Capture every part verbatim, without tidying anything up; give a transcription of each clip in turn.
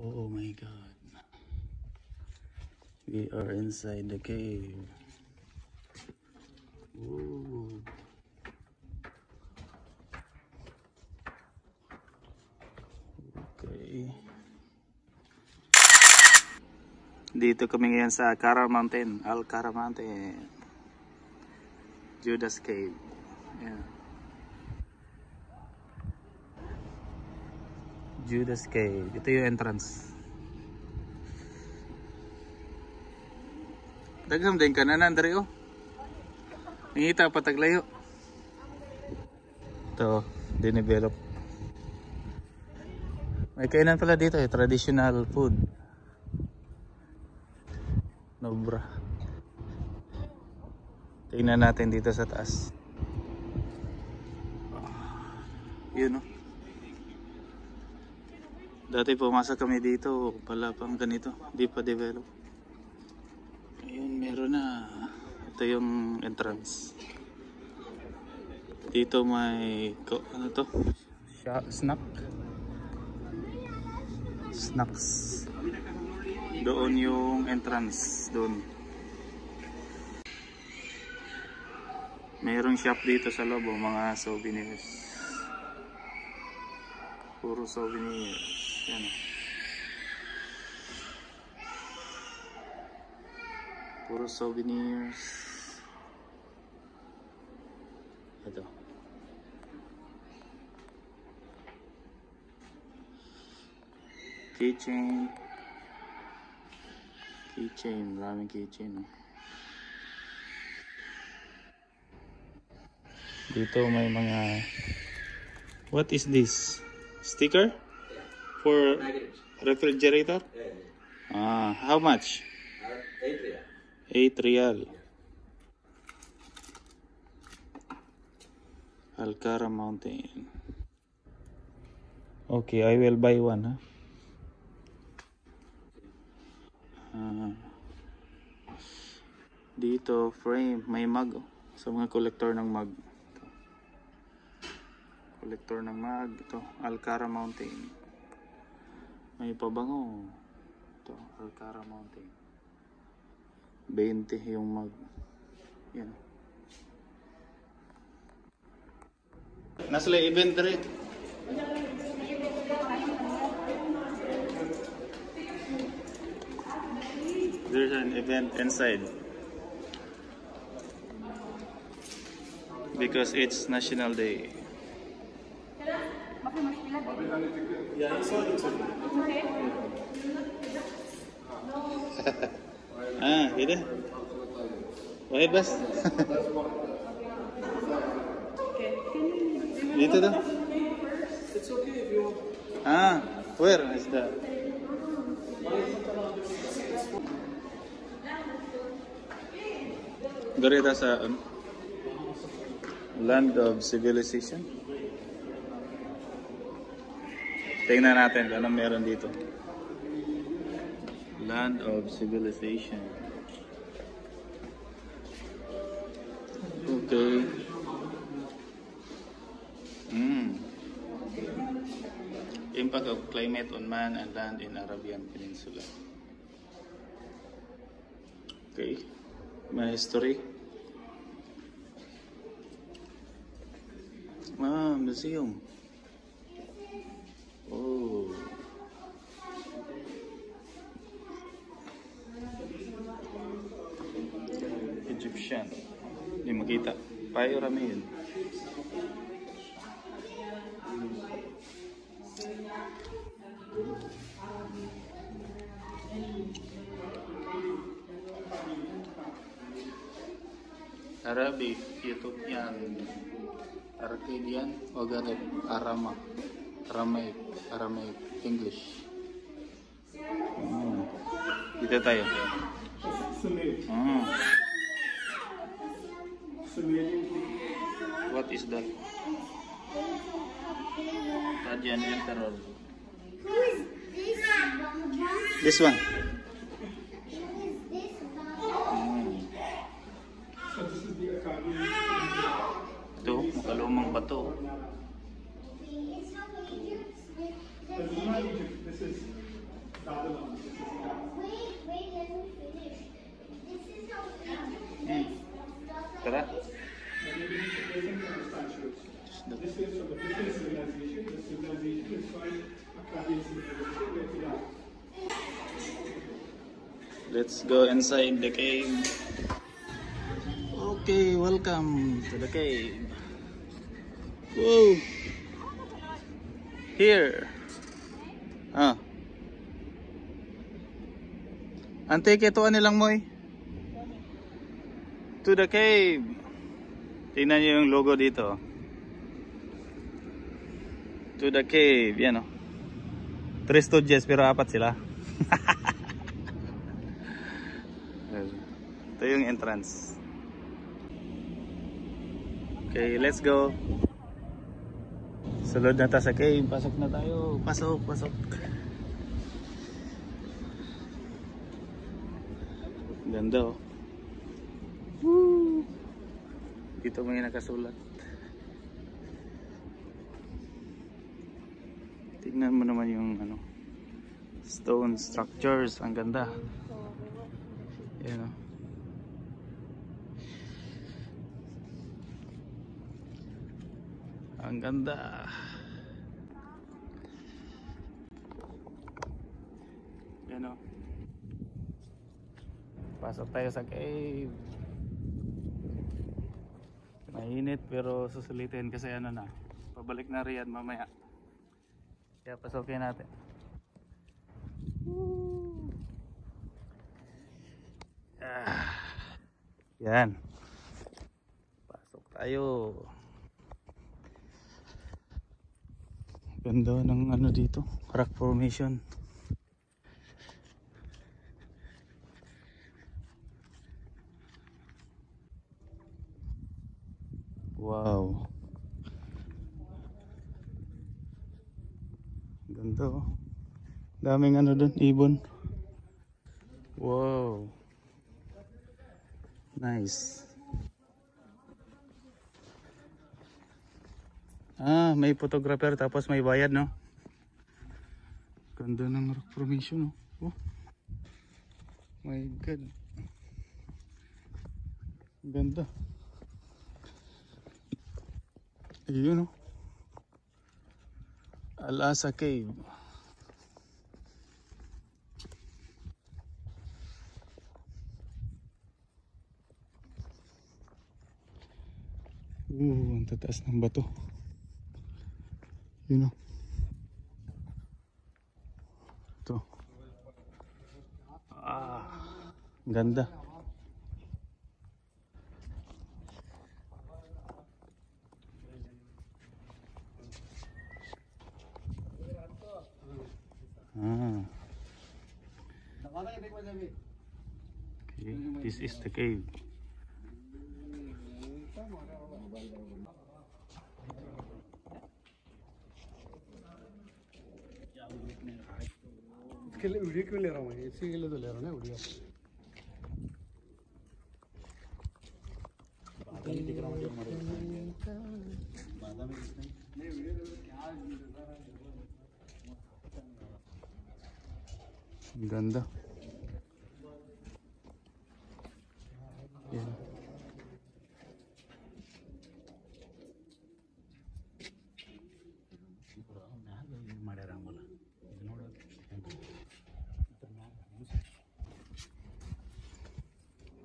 Oh my God. We are inside the cave. Ooh. Okay. Dito kami ngayon sa Al Qara Mountain, Al Qara Mountain. Judas Cave. Yeah. Judas Cave. Ito yung entrance. Dagham din kananan dari oh. Nangita pa taglayo. Ito, dinevelop. May kainan pala dito eh, traditional food. Nobra. Tingnan natin dito sa taas. Yun oh. Dati pumasok kami dito, pala pang ganito, di pa develop. Ayun, meron na. Ito yung entrance. Dito may ano to? Snack. Snacks. Doon yung entrance. Doon. Merong shop dito sa loob. Mga souvenirs. Puro souvenirs. Yan o. Puro souvenirs. Ito. Keychain. Keychain. Maraming keychain. Oh. Dito may mga... What is this? Sticker? For refrigerator? Ah, how much? eight real. eight real. Al Qara Mountain. Okay, I will buy one. Huh? Uh, dito frame, may mug oh. Sa mga collector ng mug. Ito. Collector ng mug, ito Al Qara Mountain. May pabango. Ito Al Qara Mountain. twenty yung mag yan. Nasa event rin. There's an event inside because it's National Day. Yeah, I saw it. Ah, gitu. Wah, bas. Itu tuh. Ah, where is that? Dari sa Land of Civilization. Tingnan natin kung ano meron dito. Land of Civilization. Okay. Mm. Impact of climate on man and land in Arabian Peninsula. Okay. My history. Ah, museum. Oh. Egyptian. Hindi makita. Payo rami yun. Arabic, Ethiopian, Arcadian, Ogaret, Arama, Aramaic, Aramaic, English. Hmm. Dito tayo. Hmm. What is that? Tajian Emperor. Who is this one? This one. Who is this one? So this is the Akkadian. Ito, makalumang bato. This is not Egypt. This is Babylon. Wait, wait, let me finish. This is how we This is from the Judas civilization. The civilization is called Al Qara civilization. Let's go inside the cave. Okay, welcome to the cave. Whoa! Here. Ah. Ante, ketuan nilang moy. To the cave. Tingnan nyo yung logo dito. To the cave. Yan o. Three stooges pero apat sila. Ito yung entrance. Okay, let's go. Sulod na tayo sa cave. Pasok na tayo. Pasok, pasok. Ganda oh. Woo! Dito may nakasulat. Tignan mo naman yung ano, stone structures. Ang ganda. Ayan oh. Ang ganda. Ayan oh. Pasok tayo sa cave. Mainit pero susulitin kasi ano na, pabalik na riyan mamaya. Kaya pasokin natin. Ah, yan. Pasok tayo. Ganda ng ano dito, rock formation. Wow. Ganda oh. Daming ano dun, ibon. Wow. Nice. Ah, may photographer tapos may bayad, no? Ganda ng rock formation, no? Oh. My God. Ganda. Yun know, Al Qara Cave. Uh, ang tataas ng bato. Yun know. Ito. Ah, ganda. Ah. Okay, this is the cave. Ganda. Yeah.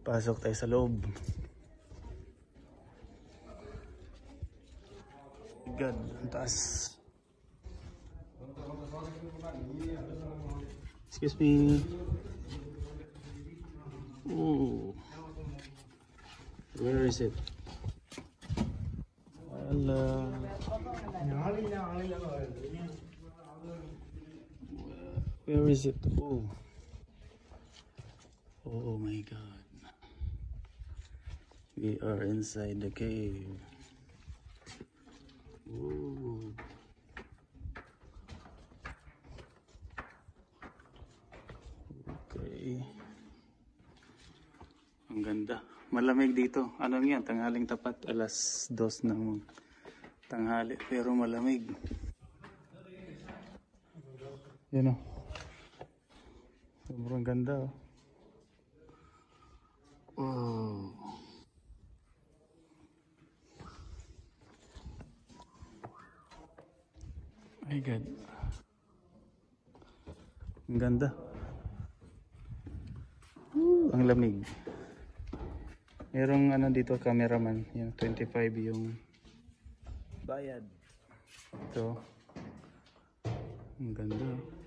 Pasok tayo sa loob. God, ang taas. Excuse me. Ooh. Where is it? Well, uh, where is it? Oh. Oh my God. We are inside the cave. Ooh. Ang ganda. Malamig dito. Ano yan? Tanghaling tapat. Alas dos ng tanghali. Pero malamig. Yan o. Sobrang ganda. Wow. My God. Ang ganda. Ooh, ang lamig. Merong ano dito, cameraman. Yung twenty-five yung bayad. Ito. Ang ganda.